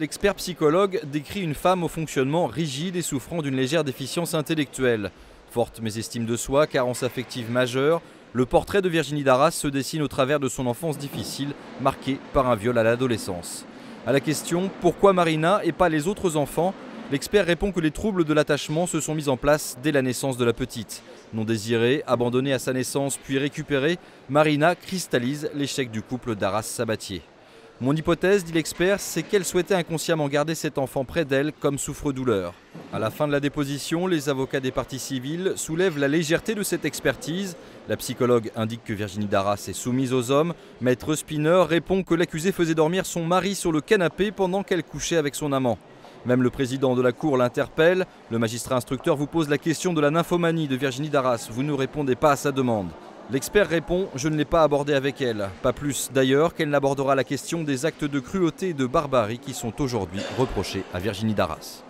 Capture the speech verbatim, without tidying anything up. L'expert psychologue décrit une femme au fonctionnement rigide et souffrant d'une légère déficience intellectuelle. Forte mésestime de soi, carence affective majeure, le portrait de Virginie Darras se dessine au travers de son enfance difficile, marquée par un viol à l'adolescence. À la question « Pourquoi Marina et pas les autres enfants ?», l'expert répond que les troubles de l'attachement se sont mis en place dès la naissance de la petite. Non désirée, abandonnée à sa naissance puis récupérée, Marina cristallise l'échec du couple Darras-Sabatier. « Mon hypothèse, dit l'expert, c'est qu'elle souhaitait inconsciemment garder cet enfant près d'elle comme souffre-douleur. » À la fin de la déposition, les avocats des parties civiles soulèvent la légèreté de cette expertise. La psychologue indique que Virginie Darras est soumise aux hommes. Maître Spinner répond que l'accusé faisait dormir son mari sur le canapé pendant qu'elle couchait avec son amant. Même le président de la cour l'interpelle. Le magistrat instructeur vous pose la question de la nymphomanie de Virginie Darras. Vous ne répondez pas à sa demande. L'expert répond « Je ne l'ai pas abordé avec elle ». Pas plus d'ailleurs qu'elle n'abordera la question des actes de cruauté et de barbarie qui sont aujourd'hui reprochés à Virginie Darras.